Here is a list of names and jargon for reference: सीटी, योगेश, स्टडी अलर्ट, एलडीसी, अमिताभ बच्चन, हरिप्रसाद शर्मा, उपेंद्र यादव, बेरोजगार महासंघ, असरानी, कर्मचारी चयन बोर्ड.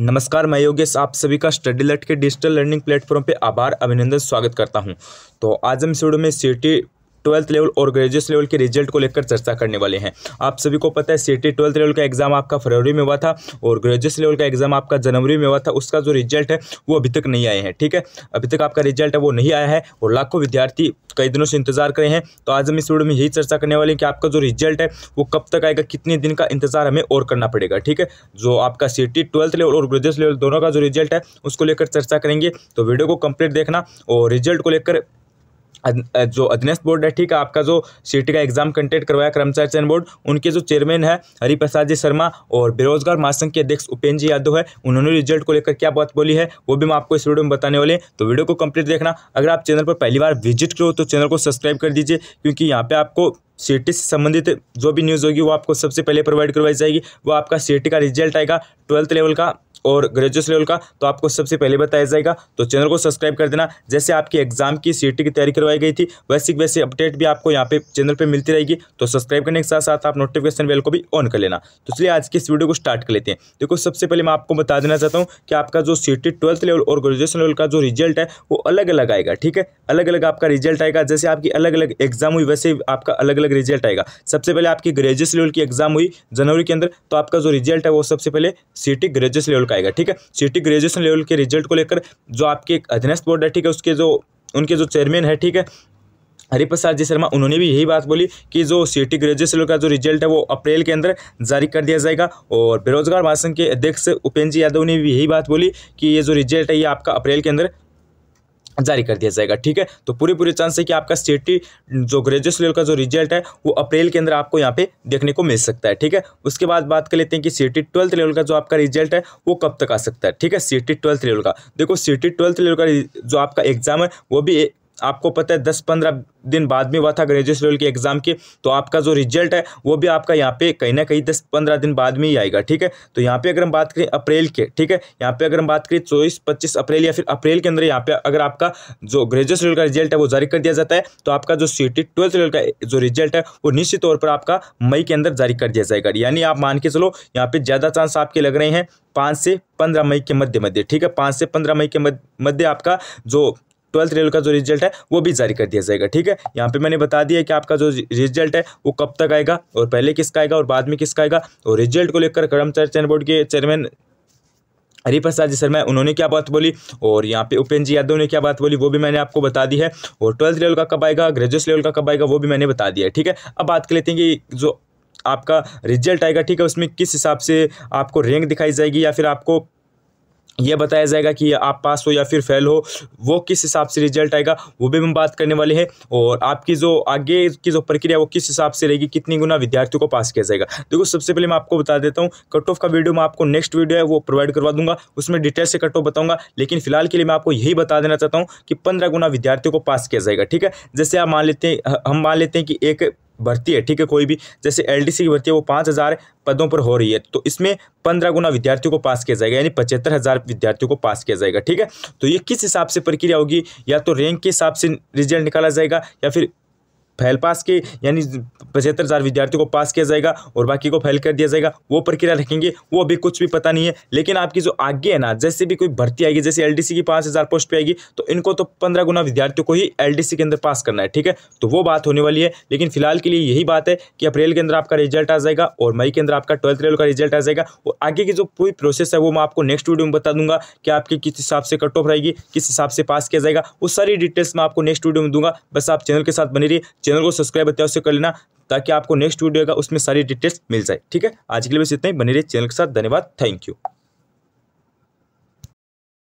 नमस्कार, मैं योगेश आप सभी का स्टडी अलर्ट के डिजिटल लर्निंग प्लेटफॉर्म पे आभार अभिनंदन स्वागत करता हूं। तो आज हम इस वीडियो में सीटी 12th लेवल और ग्रेजुएशन लेवल के रिजल्ट को लेकर चर्चा करने वाले हैं। आप सभी को पता है सीटी 12th लेवल का एग्जाम आपका फरवरी में हुआ था और ग्रेजुएशन लेवल का एग्जाम आपका जनवरी में हुआ था। उसका जो रिजल्ट है वो अभी तक नहीं आए हैं, ठीक है, अभी तक आपका रिजल्ट है वो नहीं आया है और लाखों विद्यार्थी कई दिनों से इंतजार कर रहे हैं। तो आज हम इस वीडियो में यही चर्चा करने वाले हैं कि आपका जो रिजल्ट है वो कब तक आएगा, कितने दिन का इंतजार हमें और करना पड़ेगा, ठीक है। जो आपका सीटी 12th लेवल और ग्रेजुएशन लेवल दोनों का जो रिजल्ट है उसको लेकर चर्चा करेंगे। तो वीडियो को कंप्लीट देखना और रिजल्ट को लेकर जो अधीनस्थ बोर्ड है, ठीक है, आपका जो सीटी का एग्जाम कंटेक्ट करवाया कर्मचारी चयन बोर्ड, उनके जो चेयरमैन है हरिप्रसाद शर्मा और बेरोजगार महासंघ के अध्यक्ष उपेंद्र यादव है, उन्होंने रिजल्ट को लेकर क्या बात बोली है वो भी हम आपको इस वीडियो में बताने वाले हैं। तो वीडियो को कंप्लीट देखना। अगर आप चैनल पर पहली बार विजिट करो तो चैनल को सब्सक्राइब कर दीजिए, क्योंकि यहाँ पे आपको सीटी से संबंधित जो भी न्यूज़ होगी वो आपको सबसे पहले प्रोवाइड करवाई जाएगी। वो आपका सीटी का रिजल्ट आएगा 12th लेवल का और ग्रेजुएशन लेवल का, तो आपको सबसे पहले बताया जाएगा। तो चैनल को सब्सक्राइब कर देना। जैसे आपकी एग्जाम की सीटी की तैयारी करवाई गई थी वैसे वैसे अपडेट भी आपको यहाँ पे चैनल पे मिलती रहेगी। तो सब्सक्राइब करने के साथ साथ आप नोटिफिकेशन बेल को भी ऑन कर लेना। तो चलिए आज की इस वीडियो को स्टार्ट कर लेते हैं। देखो, सबसे पहले मैं आपको बता देना चाहता हूँ कि आपका जो सीटी 12th लेवल और ग्रेजुएशन लेवल का जो रिजल्ट है वो अलग अलग आएगा, ठीक है, अलग अलग आपका रिजल्ट आएगा। जैसे आपकी अलग अलग एग्जाम हुई वैसे आपका अलग अलग रिजल्ट आएगा। सबसे पहले आपकी ग्रेजुएशन लेवल की एग्जाम हुई जनवरी के अंदर, तो आपका जो रिजल्ट है वो सबसे पहले सीटी ग्रेजुएशन लेवल का आएगा, ठीक है। सीटी ग्रेजुएशन लेवल के रिजल्ट को लेकर जो आपके अधीनस्थ बोर्ड है, ठीक है, उसके जो उनके जो चेयरमैन है, ठीक है, हरिप्रसाद शर्मा, उन्होंने भी यही बात बोली कि जो सीटी ग्रेजुएशन का जो रिजल्ट है वो अप्रैल के अंदर जारी कर दिया जाएगा। और बेरोजगार महासंघ के अध्यक्ष उपेंद्र यादव ने भी यही बात बोली कि ये जो रिजल्ट है ये आपका अप्रैल के अंदर जारी कर दिया जाएगा, ठीक है। तो पूरे चांस है कि आपका सीटी जो ग्रेजुएशन लेवल का जो रिजल्ट है वो अप्रैल के अंदर आपको यहाँ पे देखने को मिल सकता है, ठीक है। उसके बाद बात कर लेते हैं कि सीटी 12th लेवल का जो आपका रिजल्ट है वो कब तक आ सकता है, ठीक है, सीटी 12th लेवल का। देखो, सीटी 12th लेवल का जो आपका एग्जाम है वो भी आपको पता है 10-15 दिन बाद में हुआ था ग्रेजुएशन लेवल के एग्जाम के। तो आपका जो रिजल्ट है वो भी आपका यहाँ पे कहीं ना कहीं 10-15 दिन बाद में ही आएगा, ठीक है। तो यहाँ पे अगर हम बात करें अप्रैल के, ठीक है, यहाँ पे अगर हम बात करें 24-25 अप्रैल या फिर अप्रैल के अंदर यहाँ पे अगर आपका जो ग्रेजुएशन लेवल का रिजल्ट है वो जारी कर दिया जाता है तो आपका जो सीटी 12th लेवल का जो रिजल्ट है वो निश्चित तौर पर आपका मई के अंदर जारी कर दिया जाएगा। यानी आप मान के चलो यहाँ पे ज़्यादा चांस आपके लग रहे हैं 5 से 15 मई के मध्य, ठीक है, 5 से 15 मई के मध्य आपका जो 12th लेवल का जो रिजल्ट है वो भी जारी कर दिया जाएगा, ठीक है। यहाँ पे मैंने बता दिया कि आपका जो रिजल्ट है वो कब तक आएगा और पहले किसका आएगा और बाद में किसका आएगा। तो रिजल्ट को लेकर कर्मचारी चयन बोर्ड के चेयरमैन हरिप्रसाद शर्मा, उन्होंने क्या बात बोली और यहाँ पे उपेंद्र यादव ने क्या बात बोली वो भी मैंने आपको बता दी है। और 12th लेवल का कब आएगा, ग्रेजुएशन लेवल का कब आएगा वो भी मैंने बता दिया है, ठीक है। अब बात कर लेते हैं कि जो आपका रिजल्ट आएगा, ठीक है, उसमें किस हिसाब से आपको रैंक दिखाई जाएगी या फिर आपको यह बताया जाएगा कि आप पास हो या फिर फेल हो, वो किस हिसाब से रिजल्ट आएगा वो भी हम बात करने वाले हैं। और आपकी जो आगे की जो प्रक्रिया वो किस हिसाब से रहेगी, कितनी गुना विद्यार्थियों को पास किया जाएगा। देखो, सबसे पहले मैं आपको बता देता हूँ कट ऑफ का वीडियो मैं आपको नेक्स्ट वीडियो है वो प्रोवाइड करवा दूंगा, उसमें डिटेल से कट ऑफ बताऊँगा। लेकिन फिलहाल के लिए मैं आपको यही बता देना चाहता हूँ कि 15 गुना विद्यार्थियों को पास किया जाएगा, ठीक है। जैसे आप मान लेते हैं, हम मान लेते हैं कि एक भर्ती है, ठीक है, कोई भी, जैसे एलडीसी की भर्ती है वो 5000 पदों पर हो रही है, तो इसमें 15 गुना विद्यार्थियों को पास किया जाएगा, यानी 75,000 विद्यार्थियों को पास किया जाएगा, ठीक है। तो ये किस हिसाब से प्रक्रिया होगी, या तो रैंक के हिसाब से रिजल्ट निकाला जाएगा या फिर फेल पास के, यानी 75,000 विद्यार्थियों को पास किया जाएगा और बाकी को फेल कर दिया जाएगा, वो प्रक्रिया रखेंगे। वो अभी कुछ भी पता नहीं है, लेकिन आपकी जो आगे है ना, जैसे भी कोई भर्ती आएगी, जैसे एलडीसी की 5000 पोस्ट पे आएगी, तो इनको तो 15 गुना विद्यार्थियों को ही एलडीसी के अंदर पास करना है, ठीक है। तो वो बात होने वाली है। लेकिन फिलहाल के लिए यही बात है कि अप्रैल के अंदर आपका रिजल्ट आ जाएगा और मई के अंदर आपका 12th लेवल का रिजल्ट आ जाएगा। और आगे की जो पूरी प्रोसेस है वो मैं आपको नेक्स्ट वीडियो में बता दूंगा कि आपकी किस हिसाब से कट ऑफ रहेगी, किस हिसाब से पास किया जाएगा, वो सारी डिटेल्स मैं आपको नेक्स्ट वीडियो में दूंगा। बस आप चैनल के साथ बने रहिए, चैनल को सब्सक्राइब अवश्य कर लेना ताकि आपको नेक्स्ट वीडियो का उसमें सारी डिटेल्स मिल जाए, ठीक है। आज के लिए बस इतना ही। बने रहिए चैनल के साथ। धन्यवाद, थैंक यू।